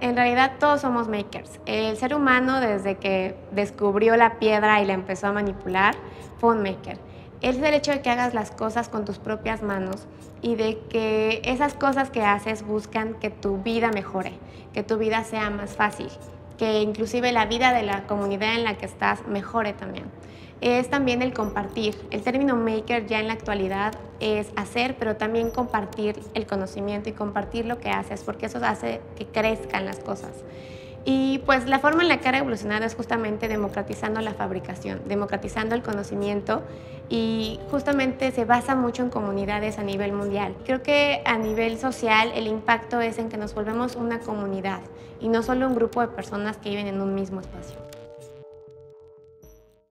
En realidad todos somos makers. El ser humano, desde que descubrió la piedra y la empezó a manipular, fue un maker. Es el hecho de que hagas las cosas con tus propias manos y de que esas cosas que haces buscan que tu vida mejore, que tu vida sea más fácil, que inclusive la vida de la comunidad en la que estás mejore también. Es también el compartir. El término maker ya en la actualidad es hacer, pero también compartir el conocimiento y compartir lo que haces, porque eso hace que crezcan las cosas. Y pues la forma en la que ha revolucionado es justamente democratizando la fabricación, democratizando el conocimiento, y justamente se basa mucho en comunidades a nivel mundial. Creo que a nivel social el impacto es en que nos volvemos una comunidad y no solo un grupo de personas que viven en un mismo espacio.